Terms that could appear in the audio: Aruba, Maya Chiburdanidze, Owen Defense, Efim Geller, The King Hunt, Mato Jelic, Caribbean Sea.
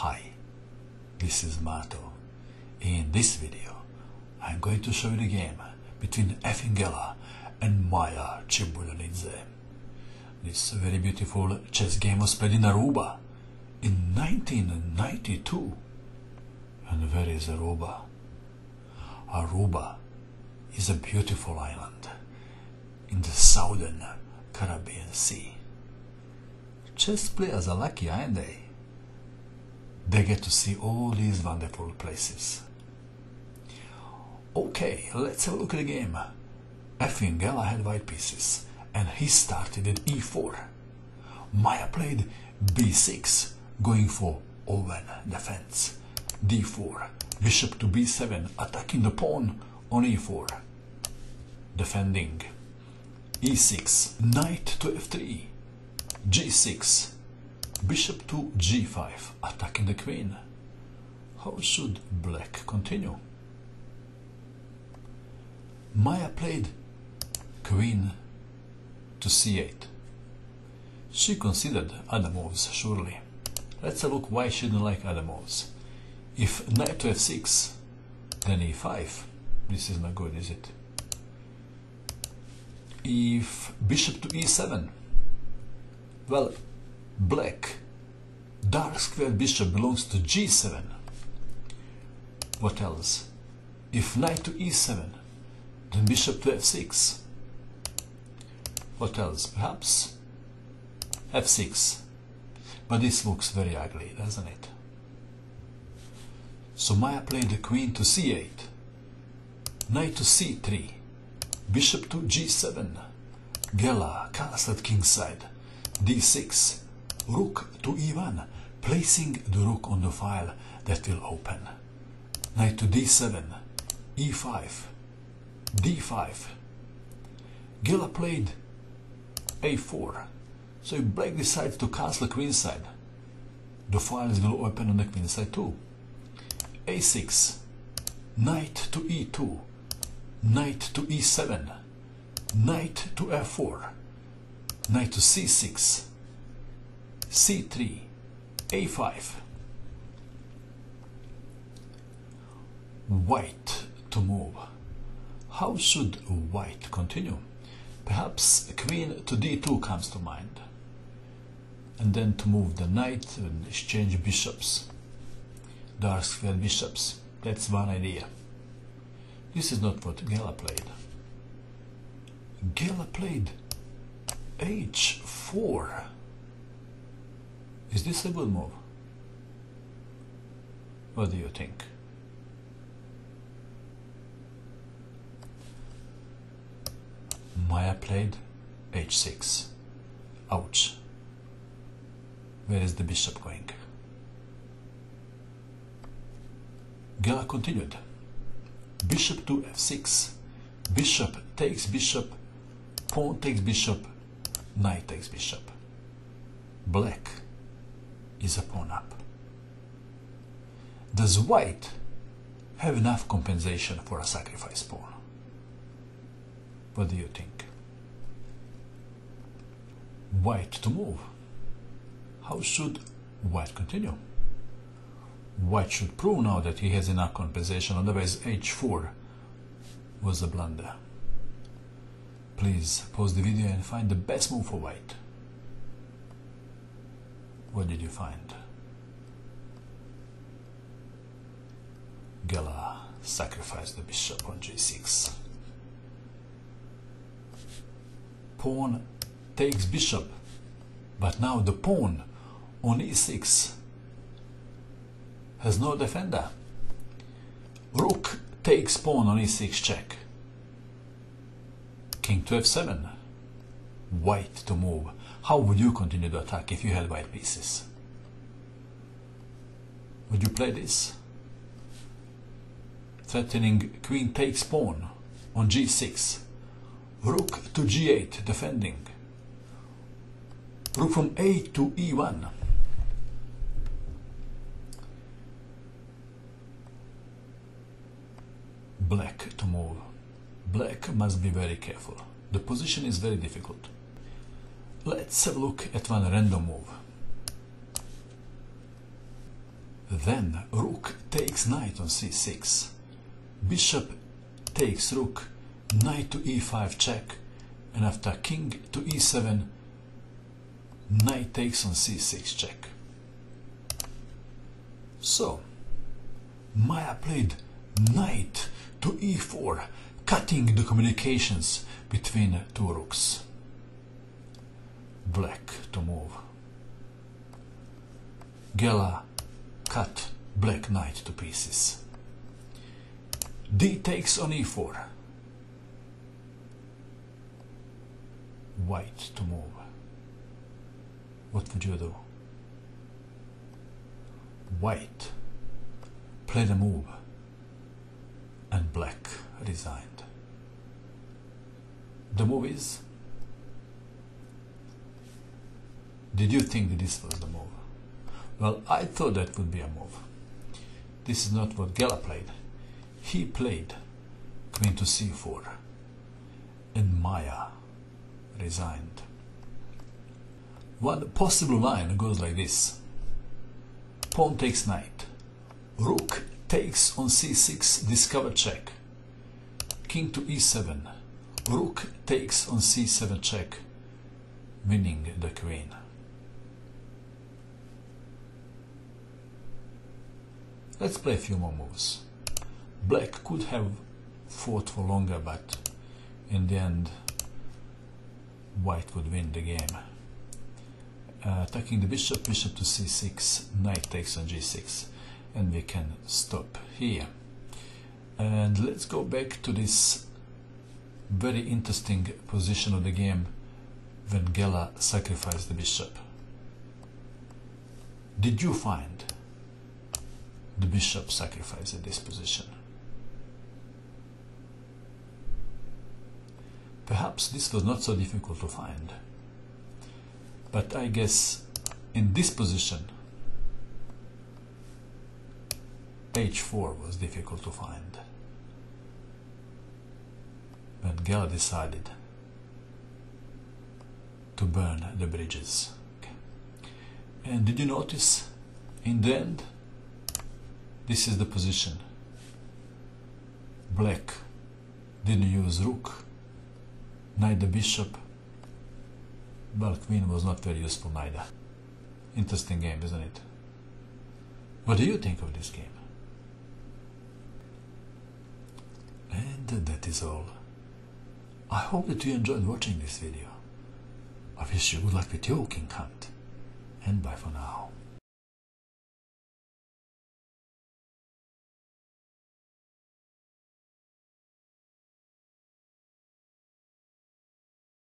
Hi, this is Mato. In this video, I'm going to show you the game between Efim Geller and Maya Chiburdanidze. This very beautiful chess game was played in Aruba in 1992. And where is Aruba? Aruba is a beautiful island in the southern Caribbean Sea. Chess players are lucky, aren't they? They get to see all these wonderful places. Okay, let's have a look at the game. Efim Geller had white pieces, and he started at e4. Maya played b6, going for Owen defense. d4, bishop to b7, attacking the pawn on e4. Defending. e6, knight to f3. g6, bishop to g5, attacking the queen. How should black continue? Maya played queen to c8. She considered other moves, surely. Let's have a look why she didn't like other moves. If knight to f6, then e5. This is not good, is it? If bishop to e7, well, black dark squared bishop belongs to g7. What else? If knight to e7, then bishop to f6. What else? Perhaps f6. But this looks very ugly, doesn't it? So Maya played the queen to c8, knight to c3, bishop to g7. Geller castled kingside. d6, rook to e1, placing the rook on the file that will open. Knight to d7, e5, d5. Geller played a4, so if black decides to castle queenside, the files will open on the queenside too. a6, knight to e2, knight to e7, knight to f4. Knight to c6, c3, a5. White to move. How should white continue? Perhaps queen to d2 comes to mind. And then to move the knight and exchange bishops. Dark squared bishops. That's one idea. This is not what Geller played. Geller played h4. Is this a good move? What do you think? Maya played h6. Ouch. Where is the bishop going? Geller continued. Bishop to f6. Bishop takes bishop. Pawn takes bishop. Knight takes bishop. Black is a pawn up. Does white have enough compensation for a sacrifice pawn? What do you think? White to move. How should white continue? White should prove now that he has enough compensation, otherwise h4 was a blunder. Please pause the video and find the best move for white. What did you find? Geller sacrificed the bishop on g6. Pawn takes bishop, but now the pawn on e6 has no defender. Rook takes pawn on e6 check. King to f7, white to move. How would you continue the attack if you had white pieces? Would you play this? Threatening queen takes pawn on g6, rook to g8, defending. Rook from a to e1. Black to move. Black must be very careful. The position is very difficult. Let's have a look at one random move. Then rook takes knight on c6, bishop takes rook, knight to e5 check, and after king to e7, knight takes on c6 check. So Maya played knight to e4, cutting the communications between two rooks. Black to move. Geller cut black knight to pieces. D takes on e4. White to move. What would you do? White played a move and black resigned. The move is? Did you think that this was the move? Well, I thought that would be a move. This is not what Geller played. He played queen to c4 and Maya resigned. One possible line goes like this. Pawn takes knight. Rook takes on c6, discover check. King to e7. Rook takes on c7 check, winning the queen. Let's play a few more moves. Black could have fought for longer, but in the end white would win the game. Attacking the bishop, bishop to c6, knight takes on g6, and we can stop here. And let's go back to this very interesting position of the game when Geller sacrificed the bishop. Did you find the bishop sacrificed at this position? Perhaps this was not so difficult to find, but I guess in this position h4 was difficult to find when Geller decided to burn the bridges. And did you notice in the end this is the position. Black didn't use rook, knight the bishop. Well, queen was not very useful neither. Interesting game, isn't it? What do you think of this game? And that is all. I hope that you enjoyed watching this video. I wish you good luck with your king hunt, and bye for now.